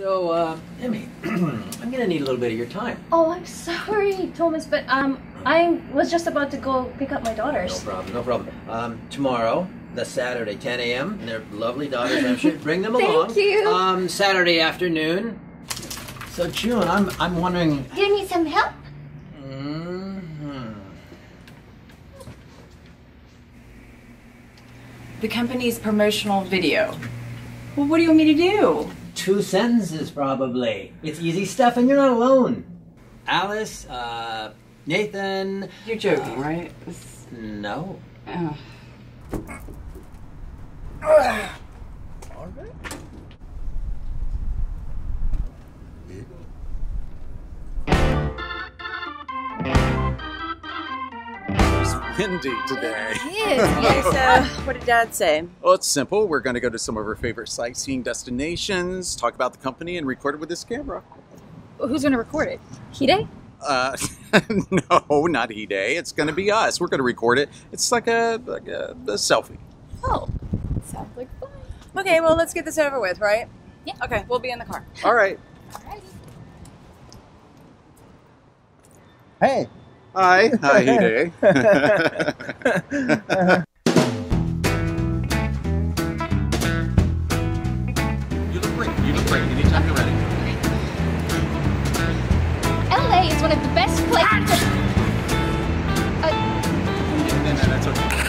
So, Emmy, I'm gonna need a little bit of your time. Oh, I'm sorry, Thomas, but I was just about to go pick up my daughters. No problem, no problem. Tomorrow, that's Saturday, 10 a.m., and they're lovely daughters, I'm sure. Bring them along. Thank you. Saturday afternoon. So, June, I'm wondering... Do you need some help? Mm-hmm. The company's promotional video. Well, what do you want me to do? 2 sentences, probably. It's easy stuff, and you're not alone. Alice, Nathan... You're joking, right? It's... No. Oh. All right. It's windy today. It is. So, what did Dad say? Well, it's simple. We're going to go to some of our favorite sightseeing destinations, talk about the company, and record it with this camera. Well, who's going to record it? Hide? No, not Hide. It's going to be us. We're going to record it. It's like a selfie. Oh, sounds like fun. Okay, well, let's get this over with, right? Yeah. Okay, we'll be in the car. All right. Alrighty. Hey. Hi. Hi, Hide. You look great. You look great. Anytime you're ready. LA is one of the best places. No, that's okay.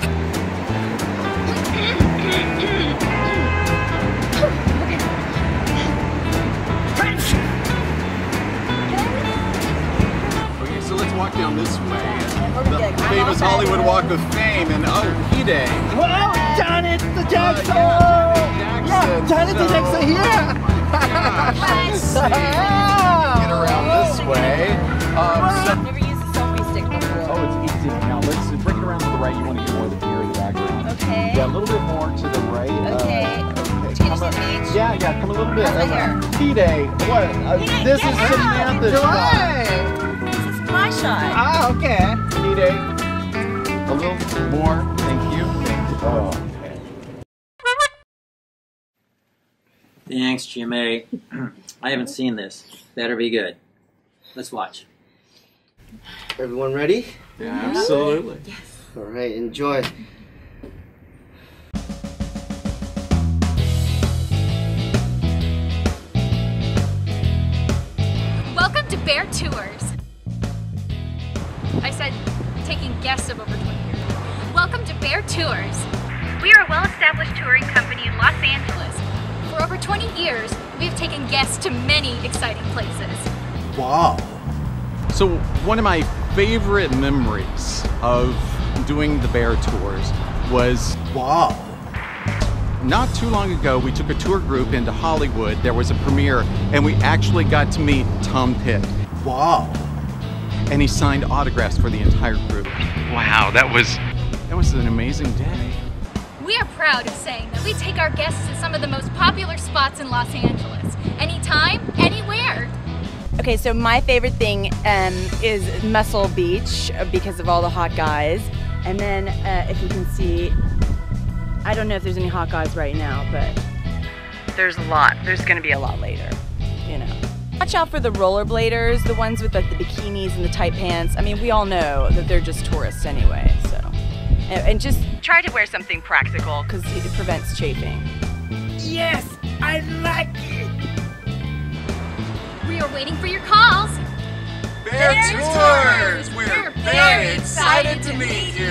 Okay, so let's walk down this way. The famous Hollywood Walk of Fame and Hide. Wow, Jonathan Jackson! Yeah, Jonathan Jackson here! Let's get around this way. I've never used a selfie stick before. Oh, it's easy. Now let's bring it around to the right. You want to get more of the deer in the background. Okay. Yeah, a little bit more to the right. Okay. Yeah, come a little bit. Hide, what? This is Samantha's shot. This is my shot. Ah, okay. Hide, a little more. Thank you. Oh, okay. Thanks, GMA. I haven't seen this. Better be good. Let's watch. Everyone ready? Yeah, absolutely. Yes. All right, enjoy. To Bear Tours. I said taking guests of over 20 years. Welcome to Bear Tours. We are a well-established touring company in Los Angeles. For over 20 years, we have taken guests to many exciting places. Wow. So one of my favorite memories of doing the Bear Tours was, wow. Not too long ago, we took a tour group into Hollywood. There was a premiere, and we actually got to meet Tom Pitt. Wow. And he signed autographs for the entire group. Wow, that was an amazing day. We are proud of saying that we take our guests to some of the most popular spots in Los Angeles. Anytime, anywhere. Okay, so my favorite thing is Muscle Beach because of all the hot guys. And then if you can see, I don't know if there's any hot guys right now, but there's a lot. There's going to be a lot later, you know. Watch out for the rollerbladers, the ones with like the bikinis and the tight pants. I mean, we all know that they're just tourists anyway, so. And just try to wear something practical because it prevents chafing. Yes, I like it. We are waiting for your calls. Bear Tours. We're very excited to meet you.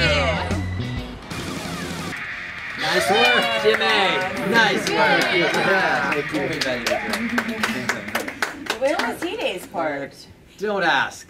Nice work, GMA. Nice work. Thank you. Where was Hide's part? Don't ask.